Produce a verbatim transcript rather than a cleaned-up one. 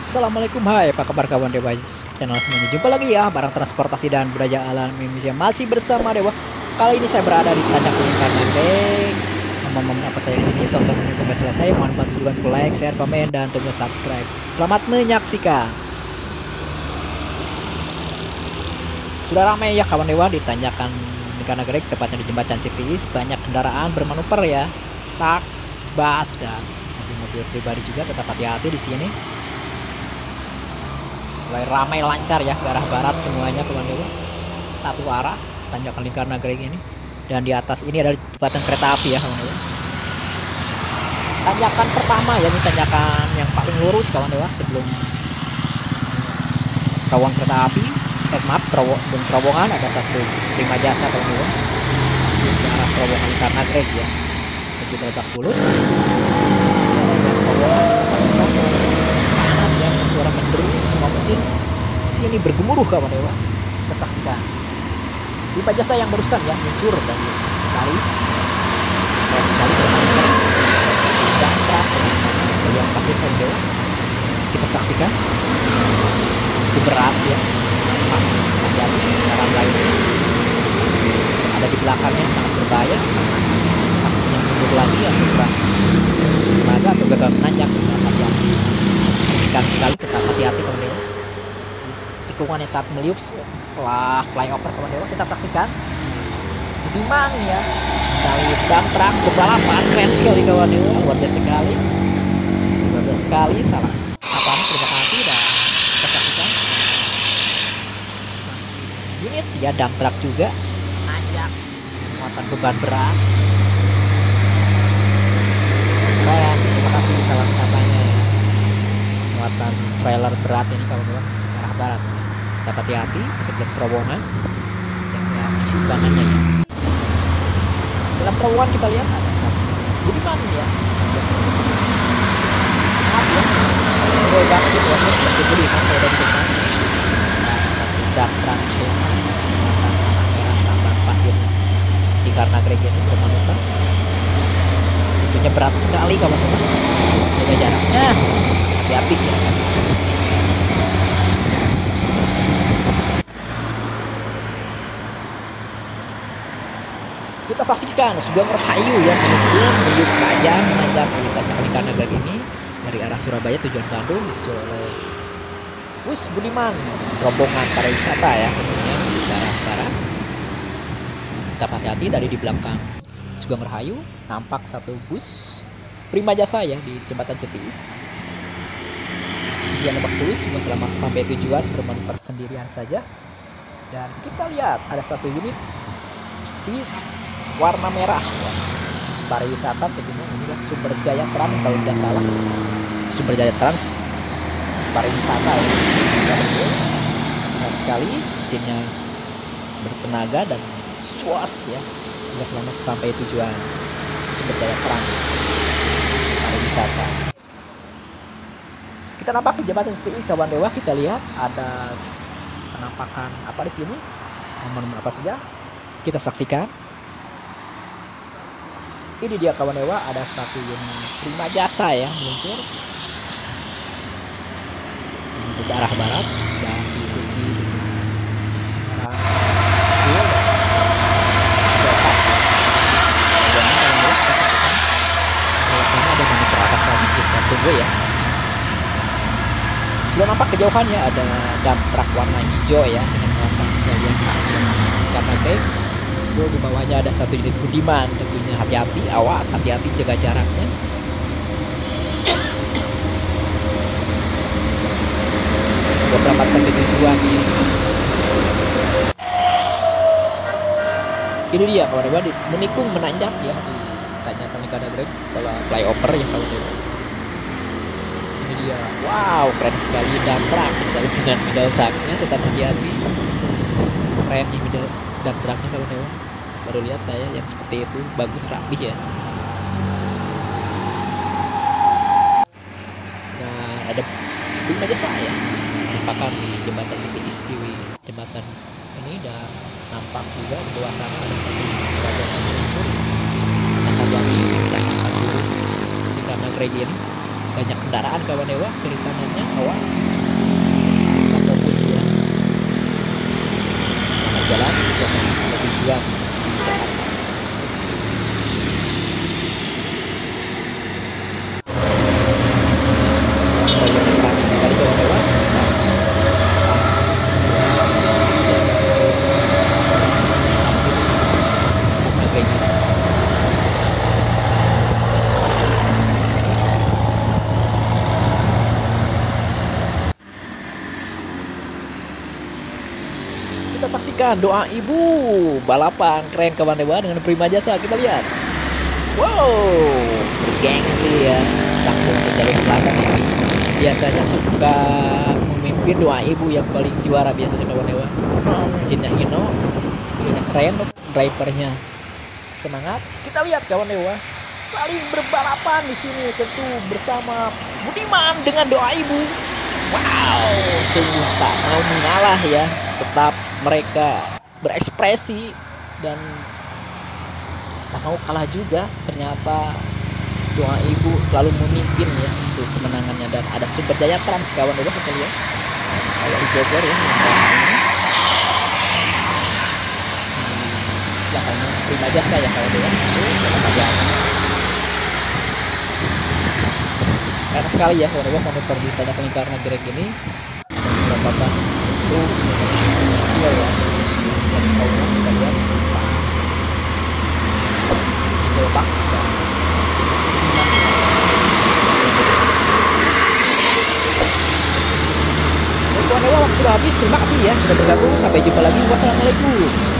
Assalamualaikum, hai apa kabar kawan Dewah Channel semuanya, jumpa lagi ya barang transportasi dan budaya alam Indonesia, masih bersama Dewah. Kali ini saya berada di tanjak kuningan Nagreg. Momen apa saya di sini, tonton sampai selesai, mohon bantu juga untuk like, share, komen, dan tentunya subscribe. Selamat menyaksikan. Sudah ramai ya kawan Dewah di tanjakan kuningan Nagreg, tepatnya di jembatan Citiis. Banyak kendaraan bermanuver ya, tak, bas, dan mobil pribadi juga. Tetap hati-hati di sini. Mulai ramai lancar ya ke arah barat semuanya kawan Dewah. Satu arah tanjakan lingkar Nagreg ini, dan di atas ini ada jembatan kereta api ya kawan Dewah. Tanjakan pertama ya, ini tanjakan yang paling lurus kawan Dewah sebelum terowongan kereta api. Eh, maaf, terowongan sebelum terowongan ada satu Primajasa kawan Dewah. Ke arah terowongan lingkar Nagreg ya. Menuju Lebak Bulus. Panas ya, suara menderu, semua mesin sini bergemuruh kawan Dewah. Kita saksikan Primajasa yang barusan ya muncul dan dari keren sekali yang pasir kawan Dewah. Kita saksikan itu berat ya, hati-hati kendaraan lainnya ada di belakangnya sangat berbahaya. Yang mundur lagi yang bergerak agak atau gagal menanjak, sangat hati-hati sekali-sekali, tetap hati-hati kawan Dewah. Tikungannya saat meliuk setelah flyover kawan Dewah. Kita saksikan Budiman ya dari Dumtruk berbalapan, keren sekali kawan Dewah, luar biasa sekali, luar biasa sekali. Salam salam terima kasih. Dan kita saksikan unit ya Dumtruk juga menanjak muatan beban berat. Keren, terima kasih salam samanya ya. Muatan trailer berat ini kawan-kawan menuju ke arah barat. Tetap hati-hati sebelum terowongan, jaga keseimbangannya ya. Dalam terowongan kita lihat ada satu Budiman ya. Terowongan banget itu harus seperti Budiman kalau dari depan. Dan satu dark truck yang muatan tanah merah tambah pasir di karena gereja ini bermanuver. Tentunya berat sekali kawan-kawan. Jaga jaraknya. Hati-hati ya. Kita saksikan Sugeng Rahayu yang mungkin meliuk tajam menanjak di tanjakan lingkar Nagreg ini dari arah Surabaya tujuan Bandung, disusul oleh bus Budiman rombongan pariwisata ya, tentunya di arah barat. Tetap hati-hati dari di belakang Sugeng Rahayu nampak satu bus Primajasa ya di jembatan Citiis. Tujuan Lebak Bulus, selamat sampai tujuan, bermanuver sendirian saja. Dan kita lihat ada satu unit bis warna merah ya. Bis pariwisata tentunya, inilah Super Jaya Trans kalau tidak salah. Super Jaya Trans pariwisata ya. Keren sekali, mesinnya bertenaga dan swas ya. Semoga selamat sampai tujuan Super Jaya Trans pariwisata. Kita nampak di jembatan Citiis kawan Dewah, kita lihat ada penampakan apa di sini, momen apa saja kita saksikan. Ini dia kawan Dewah, ada satu yang Primajasa ya muncul menuju ke arah barat dan diikuti arah kecil dan sana ada manuver apa saja kita tunggu ya. Sudah nampak kejauhannya ada Dumtruk warna hijau ya dengan muatan galian pasir karena kayak so di bawahnya ada satu unit Budiman, tentunya hati-hati, awas, hati-hati, jaga jaraknya. Semoga selamat sampai tujuan ya. Ini dia kawan-kawan menikung menanjak ya di tanjakan lingkar Nagreg setelah flyover ya kawan-kawan. Dia. Wow, keren sekali Dumtruk misalnya dengan middle trucknya, tetap hati-hati. Keren yang middle Dumtruknya kalau Dewah. Baru lihat saya yang seperti itu, bagus rapih ya. Nah, ada Primajasa ya. Nampakan di jembatan Citiis, di jembatan ini, dan nampak juga di bawah sana ada satu Primajasa muncul. Kata kami kita akan terus di karena gereja ini. Banyak kendaraan kawan Dewah, kiri kanannya, awas atas. Bagus ya. Sama jalan sama tujuan di Jakarta. Banyak sekali kawan-kawan. Biasa sekali hasil Nagreg. Kita saksikan doa ibu balapan keren kawan Dewah dengan Primajasa. Kita lihat, wow, bergengsi ya. Sang bungsu dari selatan ini biasanya suka memimpin doa ibu yang paling juara biasanya kawan Dewah. Mesinnya hino, skillnya keren, drivernya semangat. Kita lihat kawan Dewah saling berbalapan di sini tentu bersama Budiman dengan doa ibu. Wow, sungguh tak mau mengalah ya. Tetap mereka berekspresi dan tak mau kalah juga. Ternyata doa ibu selalu memimpin ya untuk kemenangannya. Dan ada Super Jaya Trans kawan Dewah, kita lihat kalau di Bogor ya, belakangnya Primajasa ya kawan Dewah, masuk Primajasa karena sekali ya kawan Dewah mau perbedaannya pelingkar Nagreg ini berapa pas itu skill ya. Dan kalau kita lihat box dan sebenarnya kawan-kawan sudah habis. Terima kasih ya sudah bergabung, sampai jumpa lagi, wassalamualaikum.